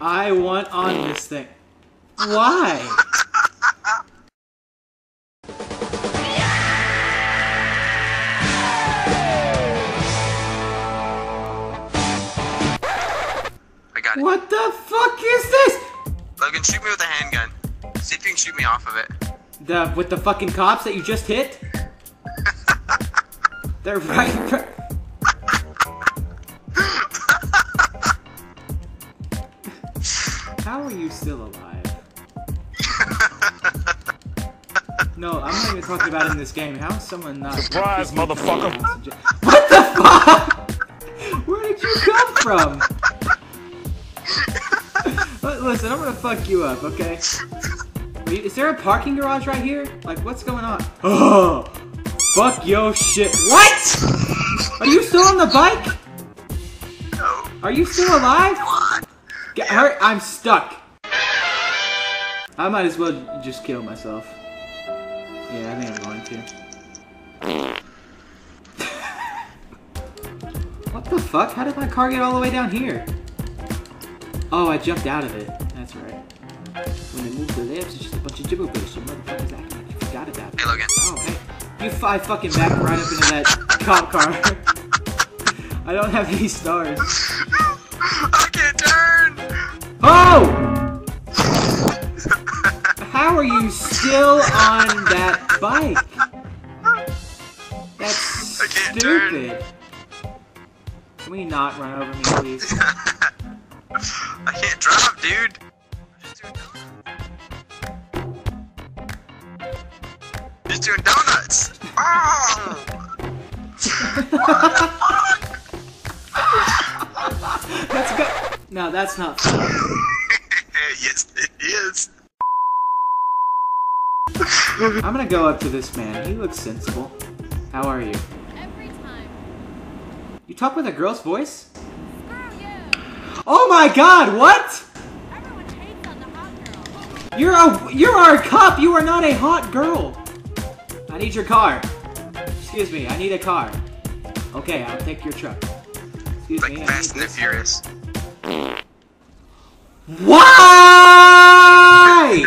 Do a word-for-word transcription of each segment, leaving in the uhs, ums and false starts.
I want on this thing. Why? What the fuck is this? Logan, shoot me with a handgun. See if you can shoot me off of it. The with the fucking cops that you just hit? They're right. How are you still alive? No, I'm not even talking about it in this game. How is someone not? Surprise, motherfucker! What the fuck? Where did you come from? Listen, I'm gonna fuck you up, okay? Wait, is there a parking garage right here? Like, what's going on? Oh, fuck your shit. What? Are you still on the bike? No. Are you still alive? Get hurt. I'm stuck. I might as well just kill myself. Yeah, I think I'm going to. What the fuck? How did my car get all the way down here? Oh, I jumped out of it. That's right. When they move their lips, it's just a bunch of gibberish. You motherfuckers act like you forgot about it. Hey, Logan. Oh, hey. You f I fucking backed right up into that cop car. I don't have any stars. I can't turn! Oh! How are you still on that bike? That's I can't stupid. Turn. Can we not run over me, please? I can't drive, dude! Just doing donuts! Just doing donuts! Oh. That's good. No, that's not fun. Yes, it is! I'm gonna go up to this man. He looks sensible. How are you? Every time. You talk with a girl's voice? Oh my god, what? Everyone hates on the hot girl. You're a you are a cop, you are not a hot girl. I need your car. Excuse me, I need a car. Okay, I'll take your truck. Excuse like me. Fast and the Furious. Why?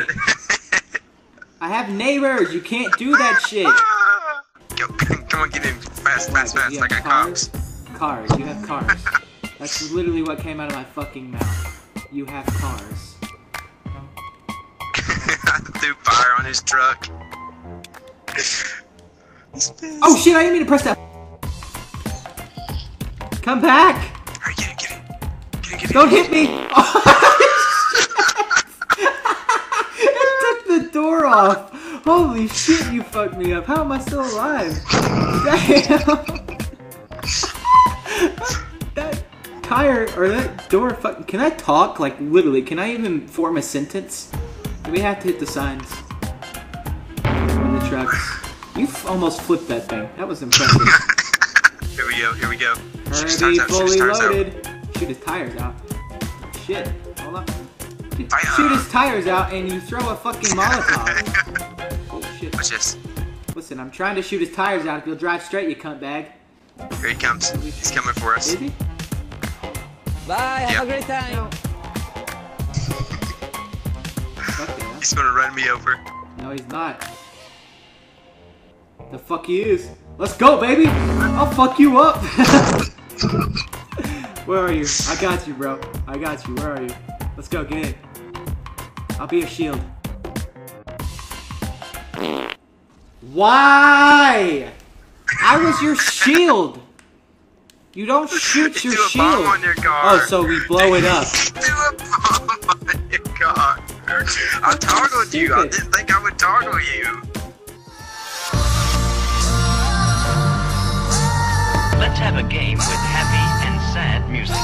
I have neighbors, you can't do that shit. Yo, come on, get in fast, fast, fast. I got cars? cops. Cars, you have cars. That's literally what came out of my fucking mouth. You have cars. I threw fire on his truck. Oh shit, I didn't mean to press that. Come back! Alright, get it, get it. Get it, get it. Don't hit me! Oh, shit. It took the door off. Holy shit, you fucked me up. How am I still alive? Damn. Tire or that door fucking. Can I talk? Like, literally, can I even form a sentence? Do we have to hit the signs? On the trucks. You f almost flipped that thing. That was impressive. Here we go, here we go. Herbie fully loaded. Out. Shoot his tires out. Shit. Hold up. Shoot his tires out and you throw a fucking Molotov. Oh shit. What's this? Listen, I'm trying to shoot his tires out. If you'll drive straight, you cunt bag. Here he comes. He's coming for us. Is he? Bye, yep. Have a great time! No. He's gonna run me over. No, he's not. The fuck he is? Let's go, baby! I'll fuck you up! Where are you? I got you, bro. I got you. Where are you? Let's go, get in. I'll be a shield. Why? I was your shield! You don't shoot your shield. Bomb on your car. Oh, so we blow it up. Do a bomb on your car. I toggled you. I didn't think I would toggle you. Let's have a game with happy and sad music.